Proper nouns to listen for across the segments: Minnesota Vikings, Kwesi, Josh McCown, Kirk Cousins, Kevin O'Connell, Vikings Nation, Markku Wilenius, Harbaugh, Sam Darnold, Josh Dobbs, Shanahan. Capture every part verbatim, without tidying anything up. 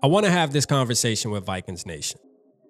I want to have this conversation with Vikings Nation.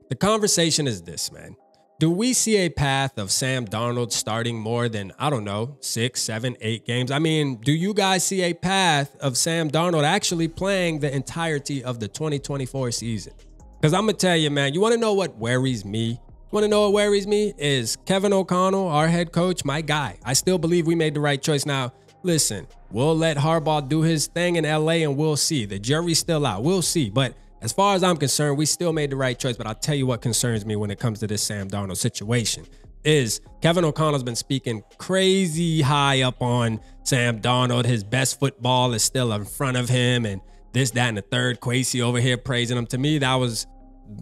The conversation is this, man. Do we see a path of Sam Darnold starting more than, I don't know, six, seven, eight games? I mean, do you guys see a path of Sam Darnold actually playing the entirety of the twenty twenty-four season? Because I'm going to tell you, man, you want to know what worries me? You want to know what worries me is Kevin O'Connell, our head coach, my guy. I still believe we made the right choice. Now, listen, we'll let Harbaugh do his thing in L A and we'll see. The jury's still out. We'll see. But as far as I'm concerned, we still made the right choice. But I'll tell you what concerns me when it comes to this Sam Darnold situation is Kevin O'Connell's been speaking crazy high up on Sam Darnold. His best football is still in front of him and this, that, and the third. Kwesi over here praising him. To me, that was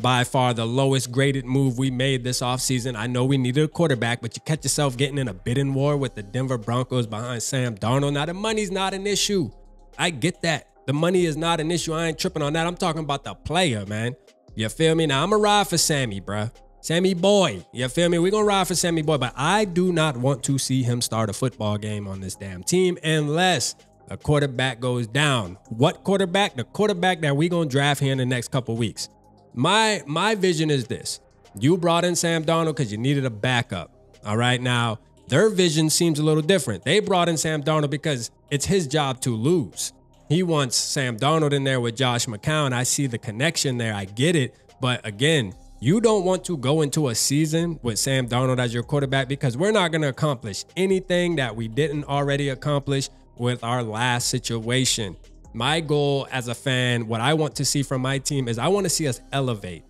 by far the lowest graded move we made this offseason. I know we needed a quarterback, but you catch yourself getting in a bidding war with the Denver Broncos behind Sam Darnold. Now, the money's not an issue. I get that. The money is not an issue. I ain't tripping on that. I'm talking about the player, man. You feel me? Now, I'm a ride for Sammy, bruh. Sammy boy. You feel me? We're going to ride for Sammy boy, but I do not want to see him start a football game on this damn team unless a quarterback goes down. What quarterback? The quarterback that we're going to draft here in the next couple weeks. My my vision is this. You brought in Sam Darnold because you needed a backup. All right. Now, their vision seems a little different. They brought in Sam Darnold because it's his job to lose. He wants Sam Darnold in there with Josh McCown. I see the connection there. I get it. But again, you don't want to go into a season with Sam Darnold as your quarterback because we're not going to accomplish anything that we didn't already accomplish with our last situation. My goal as a fan, what I want to see from my team is I want to see us elevate.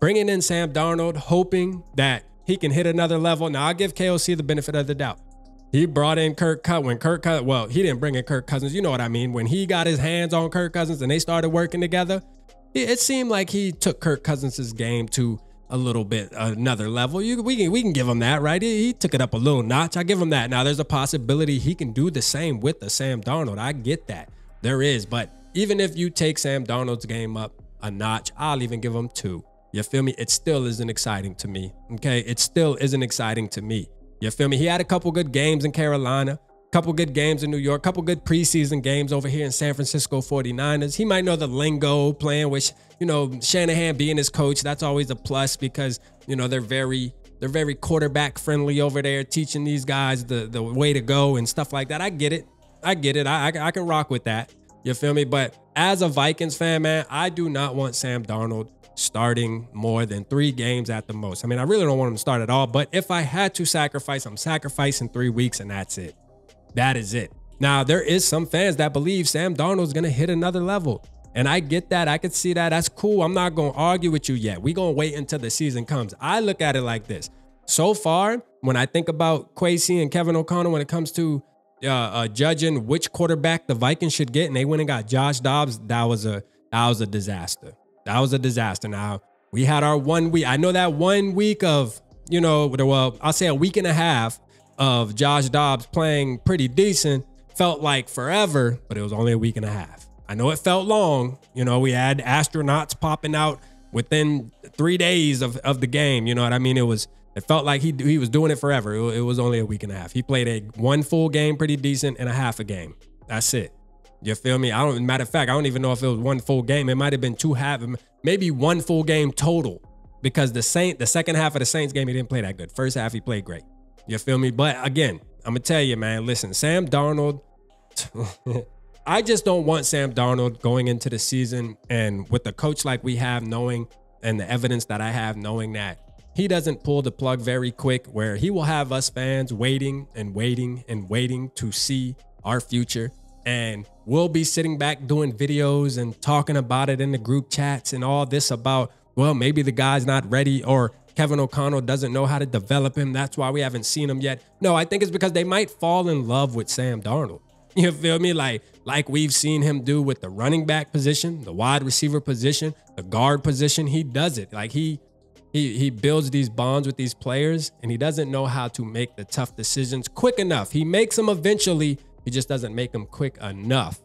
Bringing in Sam Darnold, hoping that he can hit another level. Now, I'll give K O C the benefit of the doubt. He brought in Kirk Cousins. When Kirk Cousins, well, he didn't bring in Kirk Cousins. You know what I mean? When he got his hands on Kirk Cousins and they started working together, it, it seemed like he took Kirk Cousins' game to a little bit another level. You, we, can, we can give him that, right? He, he took it up a little notch. I give him that. Now, there's a possibility he can do the same with the Sam Darnold. I get that. There is, but even if you take Sam Darnold's game up a notch, I'll even give him two. You feel me? It still isn't exciting to me, okay? It still isn't exciting to me. You feel me? He had a couple good games in Carolina, couple good games in New York, couple good preseason games over here in San Francisco forty-niners. He might know the lingo playing with, you know, Shanahan being his coach. That's always a plus because, you know, they're very... They're very quarterback friendly over there, teaching these guys the, the way to go and stuff like that. I get it. I get it. I, I, I can rock with that. You feel me? But as a Vikings fan, man, I do not want Sam Darnold starting more than three games at the most. I mean, I really don't want him to start at all. But if I had to sacrifice, I'm sacrificing three weeks and that's it. That is it. Now, there is some fans that believe Sam Darnold's going to hit another level. And I get that. I could see that. That's cool. I'm not going to argue with you yet. We're going to wait until the season comes. I look at it like this. So far, when I think about Kwesi and Kevin O'Connell, when it comes to uh, uh, judging which quarterback the Vikings should get, and they went and got Josh Dobbs, that was a that was a disaster. That was a disaster. Now, we had our one week. I know that one week of, you know, well, I'll say a week and a half of Josh Dobbs playing pretty decent felt like forever, but it was only a week and a half. I know it felt long. You know, we had astronauts popping out within three days of, of the game. You know what I mean? It was, it felt like he, he was doing it forever. It was only a week and a half. He played a one full game, pretty decent, and a half a game. That's it. You feel me? I don't, matter of fact, I don't even know if it was one full game. It might've been two half, maybe one full game total because the Saint, the second half of the Saints game, he didn't play that good. First half, he played great. You feel me? But again, I'm gonna tell you, man, listen, Sam Darnold, I just don't want Sam Darnold going into the season and with a coach like we have knowing and the evidence that I have knowing that he doesn't pull the plug very quick where he will have us fans waiting and waiting and waiting to see our future. And we'll be sitting back doing videos and talking about it in the group chats and all this about, well, maybe the guy's not ready or Kevin O'Connell doesn't know how to develop him. That's why we haven't seen him yet. No, I think it's because they might fall in love with Sam Darnold. You feel me? Like, like we've seen him do with the running back position, the wide receiver position, the guard position. He does it. Like he, he, he builds these bonds with these players and he doesn't know how to make the tough decisions quick enough. He makes them eventually. He just doesn't make them quick enough.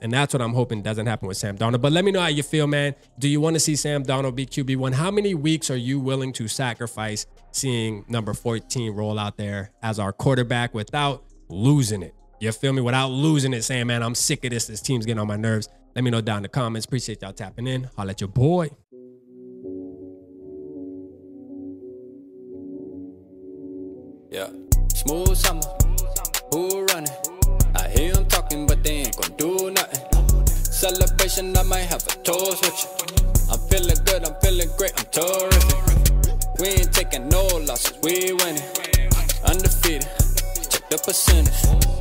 And that's what I'm hoping doesn't happen with Sam Darnold. But let me know how you feel, man. Do you want to see Sam Darnold be Q B one? How many weeks are you willing to sacrifice seeing number fourteen roll out there as our quarterback without losing it? You feel me? Without losing it, saying, man, I'm sick of this. This team's getting on my nerves. Let me know down in the comments. Appreciate y'all tapping in. I'll let your boy. Yeah. Smooth summer. Who running? I hear them talking, but they ain't gonna do nothing. Celebration, I might have a toast with you. I'm feeling good, I'm feeling great, I'm terrific. We ain't taking no losses, we winning. Undefeated, check the percentage.